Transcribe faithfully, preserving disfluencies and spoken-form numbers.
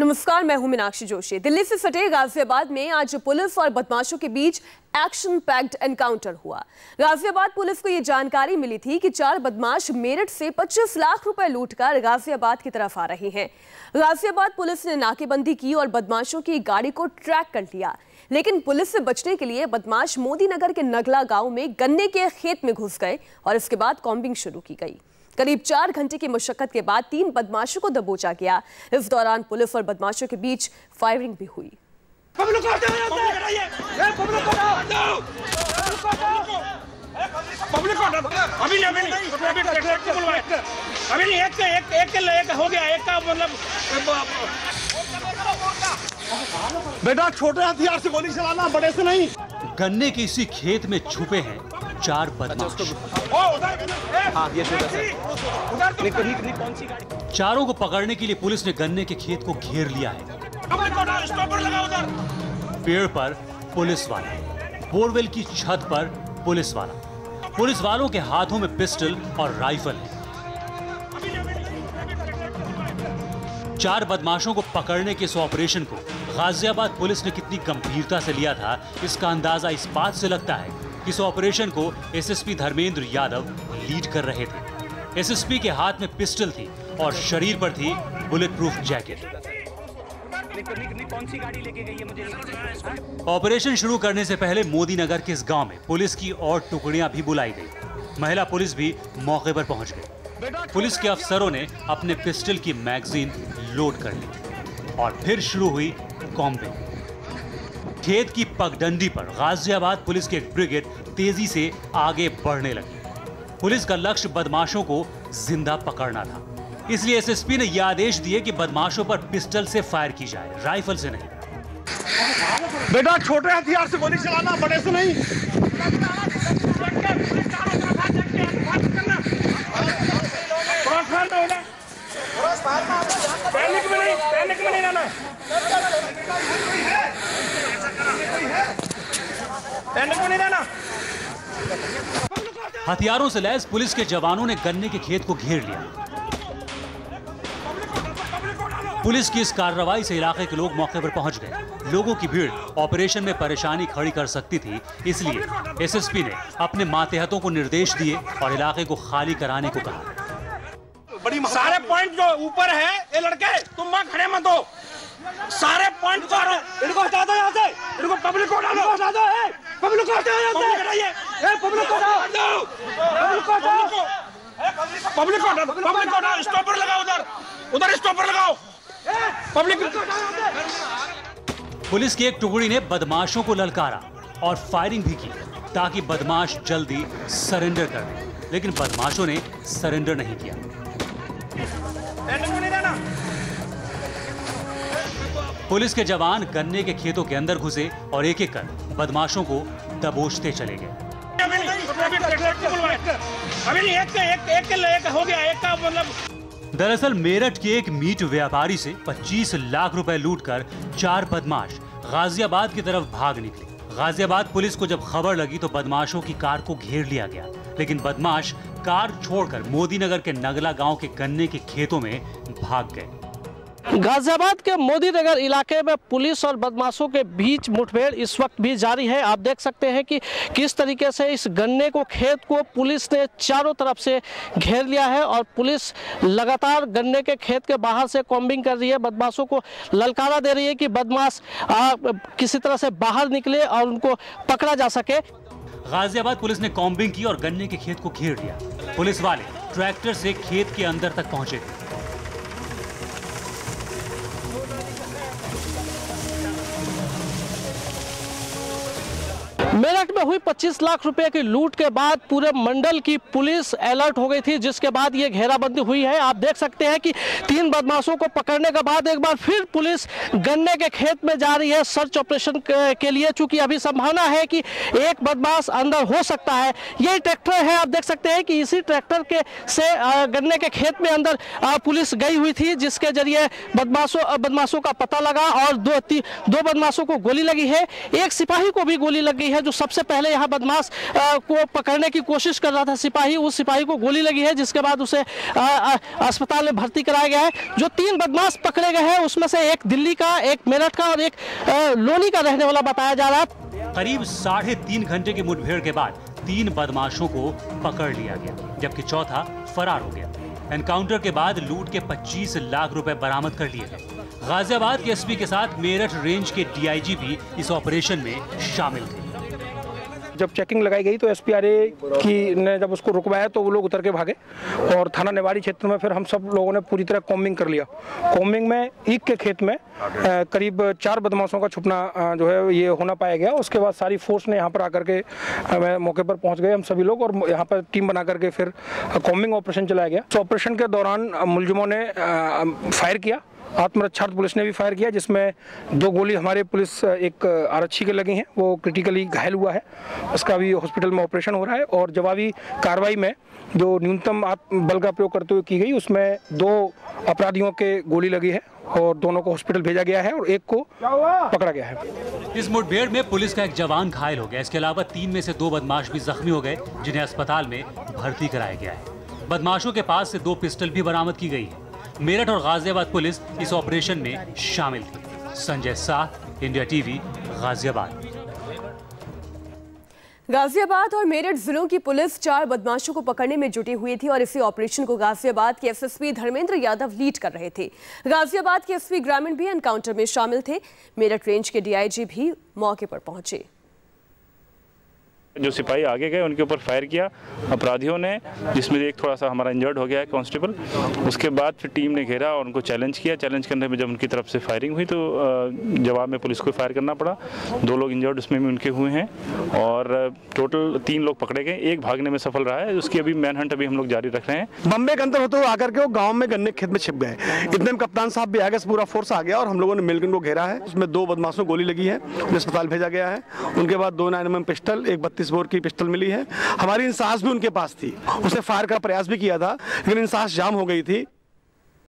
नमस्कार, मैं हूं मीनाक्षी जोशी। दिल्ली से सटे गाजियाबाद में आज पुलिस और बदमाशों के बीच एक्शन पैक्ड एनकाउंटर हुआ। गाजियाबाद पुलिस को यह जानकारी मिली थी कि चार बदमाश मेरठ से पच्चीस लाख रुपए लूटकर गाजियाबाद की तरफ आ रहे हैं। गाजियाबाद पुलिस ने नाकेबंदी की और बदमाशों की गाड़ी को ट्रैक कर लिया, लेकिन पुलिस से बचने के लिए बदमाश मोदी नगर के नगला गाँव में गन्ने के खेत में घुस गए और इसके बाद कॉम्बिंग शुरू की गई। करीब चार घंटे की मशक्कत के बाद तीन बदमाशों को दबोचा गया। इस दौरान पुलिस और बदमाशों के बीच फायरिंग भी हुई। बेटा, छोटे हथियार से गोली चलाना, बड़े से नहीं। गन्ने के इसी खेत में छुपे हैं चार बदमाश। चारों को पकड़ने के लिए पुलिस ने गन्ने के खेत को घेर लिया है। पेड़ पर पुलिस वाला, बोरवेल की छत पर पुलिस वाला, पुलिस वालों के हाथों में पिस्टल और राइफल है। चार बदमाशों को पकड़ने के इस ऑपरेशन को गाजियाबाद पुलिस ने कितनी गंभीरता से लिया था, इसका अंदाजा इस बात से लगता है। इस ऑपरेशन को एसएसपी धर्मेंद्र यादव लीड कर रहे थे। एसएसपी के हाथ में पिस्टल थी और शरीर पर थी बुलेट प्रूफ जैकेट। ऑपरेशन शुरू करने से पहले मोदी नगर के इस गांव में पुलिस की और टुकड़ियां भी बुलाई गई। महिला पुलिस भी मौके पर पहुंच गई। पुलिस के अफसरों ने अपने पिस्टल की मैगजीन लोड कर ली और फिर शुरू हुई कॉम्बिंग। खेत की पगडंडी पर गाजियाबाद पुलिस की एक ब्रिगेड तेजी से आगे बढ़ने लगी। पुलिस का लक्ष्य बदमाशों को जिंदा पकड़ना था, इसलिए एसएसपी ने यह आदेश दिए कि बदमाशों पर पिस्टल से फायर की जाए, राइफल से नहीं। बेटा, छोटे हथियार से गोली चलाना, बड़े से नहीं। हथियारों से लैस पुलिस के जवानों ने गन्ने के खेत को घेर लिया। पुलिस की इस कार्रवाई से इलाके के लोग मौके पर पहुंच गए। लोगों की भीड़ ऑपरेशन में परेशानी खड़ी कर सकती थी, इसलिए एसएसपी ने अपने मातहतों को निर्देश दिए और इलाके को खाली कराने को कहा। बड़ी सारे पॉइंट जो ऊपर है, ये लड़के तुम वहाँ खड़े मत हो, सारे पॉइंट पर इनको हटा दो यहाँ से, इनको पब्लिक को डालो, हटा दो, ए पब्लिक को हटाओ यहाँ से, ए पब्लिक को हटाओ, पब्लिक को हटाओ, पब्लिक को हटाओ, पब्लिक को हटाओ, स्टॉपर लगाओ, उधर उधर स्टॉपर लगाओ, पब्लिक को हटाओ। पुलिस की एक टुकड़ी ने बदमाशों को ललकारा और फायरिंग भी की ताकि बदमाश जल्दी सरेंडर कर दें, लेकिन बदमाशों ने सरेंडर नहीं किया। पुलिस के जवान गन्ने के खेतों के अंदर घुसे और एक एक कर बदमाशों को दबोचते चले गए। दरअसल मेरठ के एक मीट व्यापारी से पच्चीस लाख रुपए लूटकर चार बदमाश गाजियाबाद की तरफ भाग निकले। गाजियाबाद पुलिस को जब खबर लगी तो बदमाशों की कार को घेर लिया गया, लेकिन बदमाश कार छोड़कर मोदी नगर के नगला गाँव के गन्ने के खेतों में भाग गए। गाजियाबाद के मोदी नगर इलाके में पुलिस और बदमाशों के बीच मुठभेड़ इस वक्त भी जारी है। आप देख सकते हैं कि किस तरीके से इस गन्ने को खेत को पुलिस ने चारों तरफ से घेर लिया है और पुलिस लगातार गन्ने के खेत के बाहर से कॉम्बिंग कर रही है। बदमाशों को ललकारा दे रही है कि बदमाश किसी तरह से बाहर निकले और उनको पकड़ा जा सके। गाजियाबाद पुलिस ने कॉम्बिंग की और गन्ने के खेत को घेर लिया। पुलिस वाले ट्रैक्टर से खेत के अंदर तक पहुँचे। मेरठ में हुई पच्चीस लाख रुपए की लूट के बाद पूरे मंडल की पुलिस अलर्ट हो गई थी, जिसके बाद ये घेराबंदी हुई है। आप देख सकते हैं कि तीन बदमाशों को पकड़ने के बाद एक बार फिर पुलिस गन्ने के खेत में जा रही है सर्च ऑपरेशन के लिए, चूंकि अभी संभावना है कि एक बदमाश अंदर हो सकता है। ये ट्रैक्टर है, आप देख सकते हैं कि इसी ट्रैक्टर के से गन्ने के खेत में अंदर पुलिस गई हुई थी, जिसके जरिए बदमाशों बदमाशों का पता लगा और दो दो बदमाशों को गोली लगी है। एक सिपाही को भी गोली लगी है। जो सबसे पहले यहाँ बदमाश को पकड़ने की कोशिश कर रहा था सिपाही, उस सिपाही को गोली लगी है, जिसके बाद उसे आ, आ, अस्पताल में भर्ती कराया गया है। जो तीन बदमाश पकड़े गए हैं उसमें से एक दिल्ली का, एक मेरठ का और एक लोनी का रहने वाला बताया जा रहा है। करीब साढ़े तीन घंटे की मुठभेड़ के बाद तीन बदमाशों को पकड़ लिया गया, जबकि चौथा फरार हो गया। एनकाउंटर के बाद लूट के पच्चीस लाख रुपए बरामद कर लिए गए। गाजियाबाद के एसपी के साथ मेरठ रेंज के डीआईजी भी इस ऑपरेशन में शामिल थे। जब चेकिंग लगाई गई तो एसपीआरए की ने जब उसको रुकवाया तो वो लोग उतर के भागे और थाना नेवाड़ी क्षेत्र में फिर हम सब लोगों ने पूरी तरह कॉम्बिंग कर लिया। कॉम्बिंग में ईख के खेत में करीब चार बदमाशों का छुपना जो है ये होना पाया गया। उसके बाद सारी फोर्स ने यहाँ पर आकर के मौके पर पहुँच गए हम सभी लोग और यहाँ पर टीम बना करके फिर कॉम्बिंग ऑपरेशन चलाया गया। तो ऑपरेशन के दौरान मुलजिमों ने फायर किया, आत्मरक्षार्थ पुलिस ने भी फायर किया, जिसमें दो गोली हमारे पुलिस एक आरक्षी के लगी हैं, वो क्रिटिकली घायल हुआ है, उसका भी हॉस्पिटल में ऑपरेशन हो रहा है। और जवाबी कार्रवाई में जो न्यूनतम बल का प्रयोग करते हुए की गई उसमें दो अपराधियों के गोली लगी है और दोनों को हॉस्पिटल भेजा गया है और एक को पकड़ा गया है। इस मुठभेड़ में पुलिस का एक जवान घायल हो गया। इसके अलावा तीन में से दो बदमाश भी जख्मी हो गए, जिन्हें अस्पताल में भर्ती कराया गया है। बदमाशों के पास से दो पिस्टल भी बरामद की गई है। मेरठ और गाजियाबाद पुलिस इस ऑपरेशन में शामिल थी। Sanjay Sah, India TV, Ghaziabad. गाजियाबाद और मेरठ जिलों की पुलिस चार बदमाशों को पकड़ने में जुटी हुई थी और इसी ऑपरेशन को गाजियाबाद के एसएसपी धर्मेंद्र यादव लीड कर रहे थे। गाजियाबाद के एसपी ग्रामीण भी एनकाउंटर में शामिल थे। मेरठ रेंज के डीआईजी भी मौके पर पहुंचे। जो सिपाही आगे गए उनके ऊपर फायर किया अपराधियों ने, जिसमें एक थोड़ा सा हमारा इंजर्ड हो गया है कांस्टेबल। उसके बाद फिर टीम ने घेरा और उनको चैलेंज किया। चैलेंज करने में जब उनकी तरफ से फायरिंग हुई तो जवाब में पुलिस को फायर करना पड़ा। दो लोग इंजर्ड उसमें भी उनके हुए हैं और टोटल तीन लोग पकड़े गए। एक भागने में सफल रहा है, उसकी अभी मैन हंट अभी हम लोग जारी रख रहे हैं। बम्बे के अंदर होते हुए आकर के वो गाँव में गन्ने खेत में छिप गए। इतने में कप्तान साहब भी आ गए, पूरा फोर्स आ गया और हम लोगों ने मिलकर उनको घेरा है। उसमें दो बदमाशों को गोली लगी है, अस्पताल भेजा गया है। उनके बाद दो नाइन एम एम पिस्टल, एक बत्तीस बोर की पिस्टल मिली है। हमारी इंसास भी उनके पास थी, उसने फायर का प्रयास भी किया था लेकिन इंसास जाम हो गई थी।